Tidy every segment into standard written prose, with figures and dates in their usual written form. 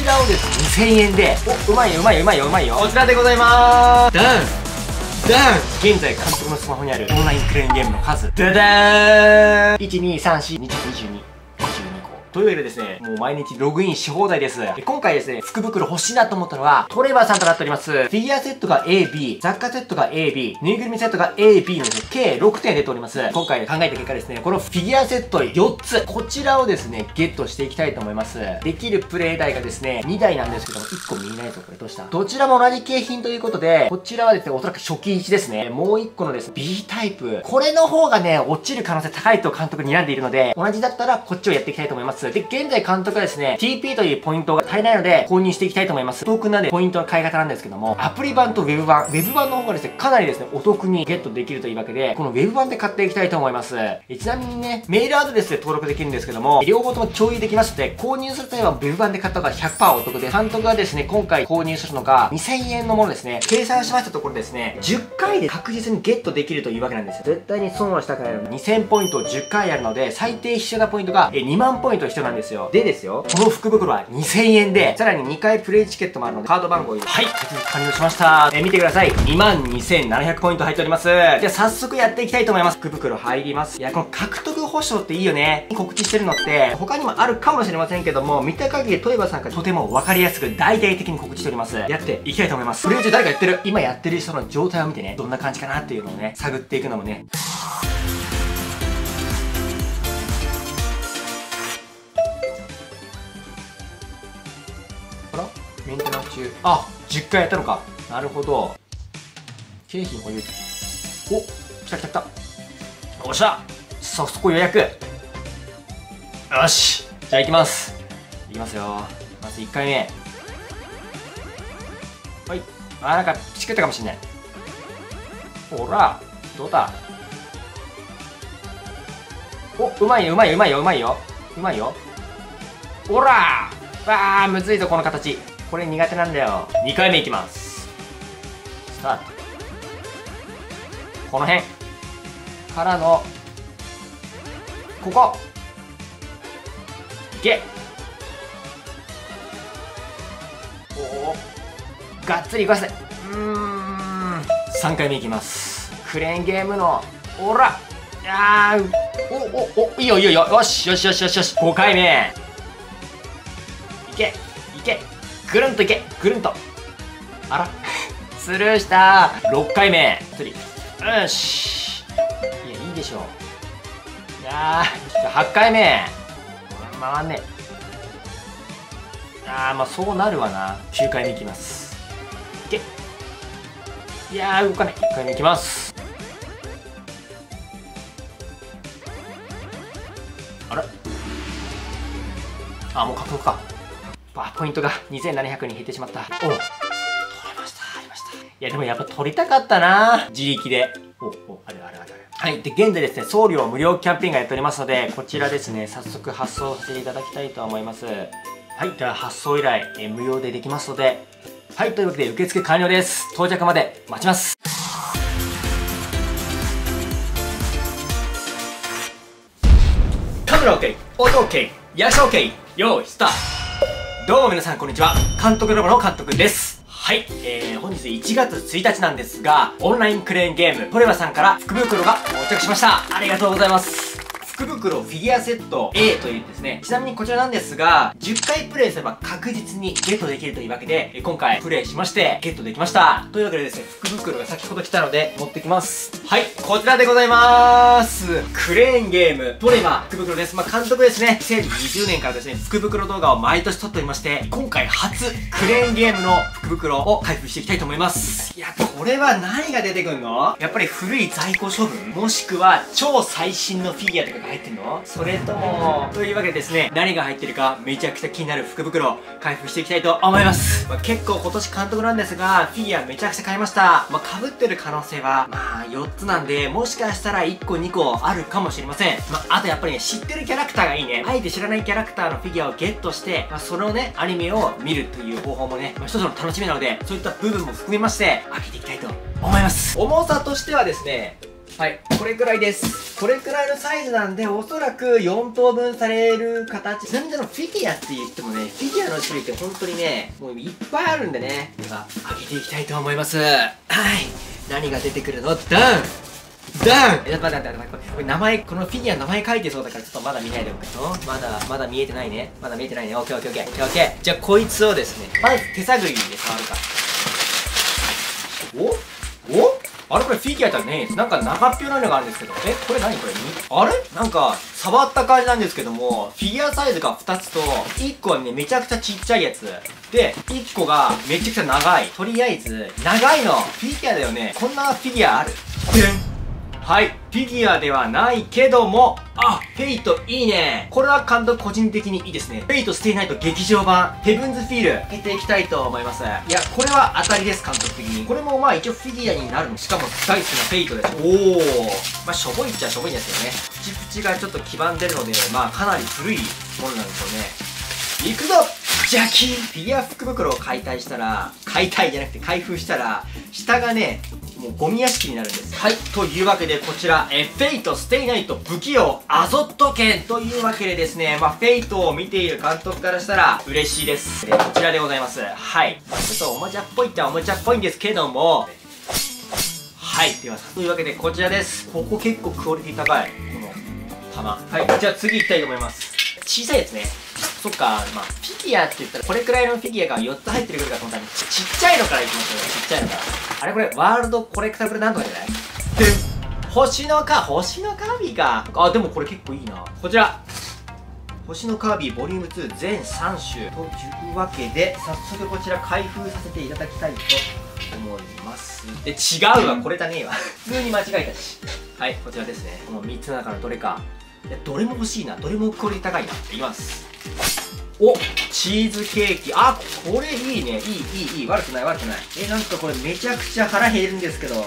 ちらをですね、2000円で、お、うまいようまいようまいようまいよ、こちらでございまーす。ダン現在監督のスマホにあるオンラインクレーンゲームの数、ダダーン !1,2,3,4,22 というよりですね、もう毎日ログインし放題です。今回ですね、福袋欲しいなと思ったのは、トレバーさんとなっております。フィギュアセットが AB、雑貨セットが AB、ぬいぐるみセットが AB の計6点出ております。今回考えた結果ですね、このフィギュアセット4つ、こちらをですね、ゲットしていきたいと思います。できるプレイ台がですね、2台なんですけども、1個見えないぞ、これどうした？どちらも同じ景品ということで、こちらはですね、おそらく初期1ですね。もう1個のですね、B タイプ。これの方がね、落ちる可能性高いと監督に睨んでいるので、同じだったらこっちをやっていきたいと思います。で、現在監督はですね、TP というポイントが足りないので、購入していきたいと思います。お得なね、ポイントの買い方なんですけども、アプリ版とウェブ版。ウェブ版の方がですね、かなりですね、お得にゲットできるというわけで、このウェブ版で買っていきたいと思います。ちなみにね、メールアドレスで登録できるんですけども、両方とも共有できますので、購入する際はウェブ版で買った方が 100% お得で、監督がですね、今回購入するのが2000円のものですね、計算しましたところですね、10回で確実にゲットできるというわけなんですよ。絶対に損はしたくないので、2000ポイントを10回やるので、最低必要なポイントが2万ポイント人なんですよ。でですよ、この福袋は2000円で、さらに2回プレイチケットもあるので、カード番号を入れて、はい、手続き完了しました。見てください。22,700 ポイント入っております。じゃあ早速やっていきたいと思います。福袋入ります。いや、この獲得保証っていいよね。告知してるのって、他にもあるかもしれませんけども、見た限りトイバさんからとても分かりやすく、大々的に告知しております。やっていきたいと思います。プレイ中誰かやってる。今やってる人の状態を見てね、どんな感じかなっていうのをね、探っていくのもね。メンテナンス中。あ、10回やったのか。なるほど。景品保有。お、来た来た来た。おっしゃ。さあ、そこ予約。よし。じゃあ行きます。行きますよ。まず1回目。はい。あ、なんかピチクったかもしれない。ほら、どうだ。お、うまいよ、うまいよ、うまいよ、うまいよ。うまいよ。ほら。わあ、むずいぞ、この形。これ苦手なんだよ。2回目いきます。スタート。この辺からのここいけ。おお、がっつりいかせ。3回目いきます。クレーンゲームのおら。あー、おおお、いいよいいよ、よしよしよしよしよし。5回目。いけいけ、ぐるんといけ、ぐるんと。あらスルーした。6回目。よし、いや、いいでしょう。いやー、8回目。回んね。あー、まあそうなるわな。9回目いきます。いけ。いやー、動かない。1回目いきます。あれ、あ、もう獲得か。あ、ポイントが2700に減ってしまった。お、取れました、ありました。いや、でもやっぱ取りたかったな、自力で。おお、あれあれあれ。はい、で、現在ですね、送料無料キャンペーンがやっておりますので、こちらですね、早速発送させていただきたいと思います。はい、では発送依頼、無料でできますので、はい、というわけで受付完了です。到着まで待ちます。カメラ OK、音 OK、役者 OK、用意スタート。どうも皆さん、こんにちは。監督ロボの監督です。はい。本日1月1日なんですが、オンラインクレーンゲーム、トレバさんから福袋が到着しました。ありがとうございます。福袋フィギュアセット A というですね、ちなみにこちらなんですが、10回プレイすれば確実にゲットできるというわけで、今回プレイしまして、ゲットできました。というわけでですね、福袋が先ほど来たので、持ってきます。はい、こちらでございまーす。クレーンゲーム、トレバー、福袋です。まあ、監督ですね、2020年からですね、福袋動画を毎年撮っておりまして、今回初、クレーンゲームの福袋を開封していきたいと思います。いや、これは何が出てくんの？やっぱり古い在庫処分？もしくは、超最新のフィギュアとかが入ってんの？それとも、というわけでですね、何が入ってるか、めちゃくちゃ気になる福袋、開封していきたいと思います。まあ、結構今年監督なんですが、フィギュアめちゃくちゃ買いました。まあ、被ってる可能性は、まあ、4つ。なんで、もしかしたら1個2個あるかもしれません。まあ、あとやっぱりね、知ってるキャラクターがいいね。あえて知らないキャラクターのフィギュアをゲットして、まあ、そのね、アニメを見るという方法もね、まあ、一つの楽しみなので、そういった部分も含めまして、開けていきたいと思います。重さとしてはですね、はい、これくらいです。これくらいのサイズなんで、おそらく4等分される形。ちなみにフィギュアって言ってもね、フィギュアの種類って本当にね、もういっぱいあるんでね、では、開けていきたいと思います。はい。何が出てくるの？ダン！ダン！待って待って待って、これ名前、このフィギュア名前書いてそうだから、ちょっとまだ見ないでおくと。まだ見えてないね。まだ見えてないね。オッケーオッケーオッケーオッケー。じゃあ、こいつをですね、まず手探りで触るか。おあれこれフィギュアじゃねえです。なんか長っぴょなのがあるんですけど。え、これ何これあれなんか、触った感じなんですけども、フィギュアサイズが2つと、1個はね、めちゃくちゃちっちゃいやつ。で、1個がめちゃくちゃ長い。とりあえず、長いの。フィギュアだよね。こんなフィギュアある？はい、フィギュアではないけども、あ、フェイトいいね。これは監督個人的にいいですね。フェイトステイナイト劇場版、ヘブンズフィール、開けていきたいと思います。いや、これは当たりです、監督的に。これもまあ一応フィギュアになるの。しかも大好きなフェイトです。まあしょぼいっちゃしょぼいんですけどね。プチプチがちょっと黄ばんでるので、まあかなり古いものなんですよね。いくぞジャキーン！フィギュア福袋を開封したら、下がね、もうゴミ屋敷になるんです。はい。というわけで、こちら、フェイト、ステイナイト、不器用、アゾット剣というわけでですね、まあ、フェイトを見ている監督からしたら、嬉しいです。で、こちらでございます。はい。まあ、ちょっとおもちゃっぽいっちゃおもちゃっぽいんですけども、はい。では、というわけで、こちらです。ここ結構クオリティ高い。この、玉。はい。じゃあ、次行きたいと思います。小さいやつね。そっか、まあ、フィギュアって言ったら、これくらいのフィギュアが4つ入ってるから、このために。ちっちゃいのからいきますよ。ちっちゃいのから。あれこれ、ワールドコレクタブルなんとかじゃない？星のカービィか。あ、でもこれ結構いいな。こちら。星のカービィボリューム2全3種。というわけで、早速こちら開封させていただきたいと思います。で、違うわ、これだねえわ。普通に間違えたし。はい、こちらですね。この3つの中のどれか。いや、どれも欲しいな。どれもクオリティ高いな。いきます。お、チーズケーキ。あ、これいいね。いい。悪くない、悪くない。なんかこれめちゃくちゃ腹減るんですけど、ちょ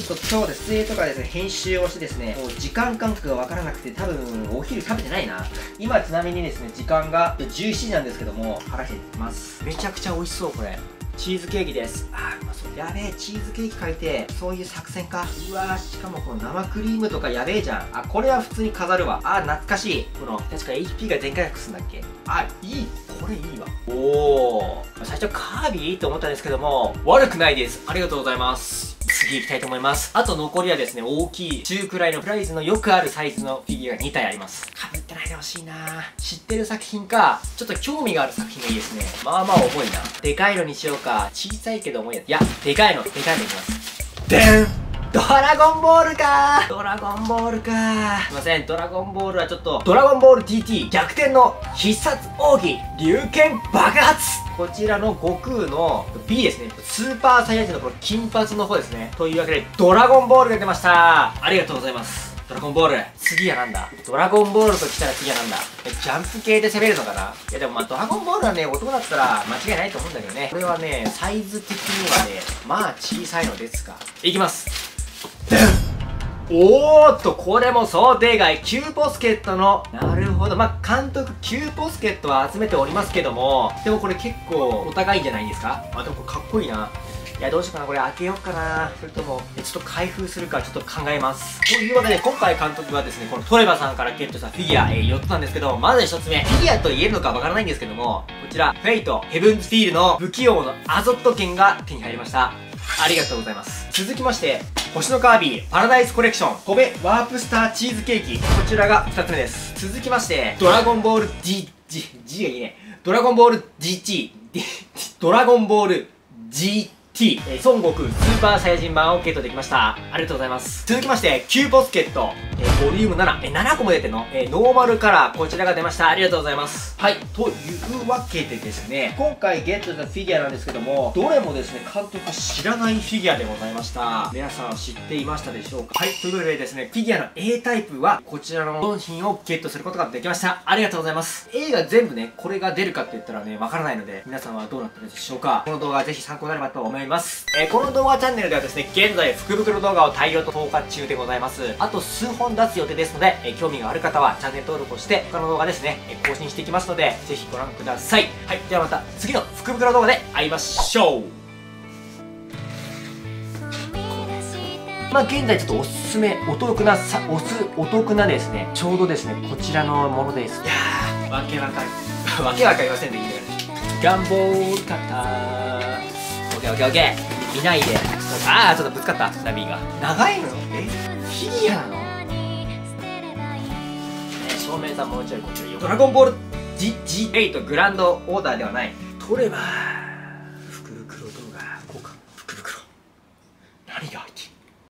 っと今日で撮影とかですね、編集をしてですね、もう時間感覚がわからなくて、多分お昼食べてないな。今ちなみにですね、時間が17時なんですけども、腹減ってます。めちゃくちゃ美味しそう、これ。チーズケーキです。あー、うまそう。やべえ、チーズケーキ書いて、そういう作戦か。うわー、しかもこの生クリームとかやべえじゃん。あ、これは普通に飾るわ。あー、懐かしい。この、確か HP が全回復するんだっけ？あ、いい。これいいわ。おー。最初カービィと思ったんですけども、悪くないです。ありがとうございます。次行きたいと思います。あと残りはですね、大きい、中くらいのプライズのよくあるサイズのフィギュアが2体あります。被ってないでほしいな。知ってる作品か、ちょっと興味がある作品がいいですね。まあまあ重いな。でかいのにしようか。小さいけど重いやつ。いや、でかいのいきます。でん！ドラゴンボールかー。すいません、ドラゴンボールはちょっと、ドラゴンボール TT 逆転の必殺奥義、龍拳爆発。こちらの悟空の B ですね。スーパーサイヤ人のこの金髪の方ですね。というわけで、ドラゴンボールが出ました。ありがとうございます。ドラゴンボール。次はなんだ？ドラゴンボールと来たら次はなんだ？ジャンプ系で攻めるのかな？いやでもまあドラゴンボールはね、男だったら間違いないと思うんだけどね。これはね、サイズ的にはね、まあ小さいのですが。いきます。おーっと、これも想定外。キューポスケットの、なるほど。まあ、監督、キューポスケットは集めておりますけども、でもこれ結構お高いんじゃないですか？あ、でもこれかっこいいな。いや、どうしようかな。これ開けようかな。それとも、ちょっと開封するか、ちょっと考えます。というわけで、今回監督はですね、このトレバさんからゲットしたフィギュア、4つなんですけど、まず1つ目。フィギュアと言えるのかわからないんですけども、こちら、フェイト、ヘブンズフィールの不器用のアゾット剣が手に入りました。ありがとうございます。続きまして、星のカービィ、パラダイスコレクション、コベワープスターチーズケーキ。こちらが2つ目です。続きまして、ドラゴンボール G がいいね。ドラゴンボール GT、ドラゴンボール GT、孫悟空、スーパーサイヤ人版をゲットできました。ありがとうございます。続きまして、キューポスケット、ボリューム7、7個も出てんの？ノーマルカラー、こちらが出ました。ありがとうございます。はい。というわけでですね、今回ゲットしたフィギュアなんですけども、どれもですね、監督知らないフィギュアでございました。皆さんは知っていましたでしょうか？はい。ということでですね、フィギュアの A タイプは、こちらの商品をゲットすることができました。ありがとうございます。A が全部ね、これが出るかって言ったらね、わからないので、皆さんはどうなったでしょうか？この動画はぜひ参考になればと思います。この動画チャンネルではですね、現在、福袋動画を大量と投下中でございます。あと数本出す予定ですので、興味がある方はチャンネル登録をして他の動画ですね、更新していきますのでぜひご覧ください。はい、ではまた次の福袋動画で会いましょう。まあ現在ちょっとおすすめお得なですね、ちょうどですねこちらのものです。いやー、わけわかりませんできたからね。願望方オッケーオッケーオッケー、いないで。ああ、ちょっとぶつかった、ナビが長いの。フィギュアなの。照明さんもうちょいこっちよ。ドラゴンボール G8 グランドオーダーではない。取れば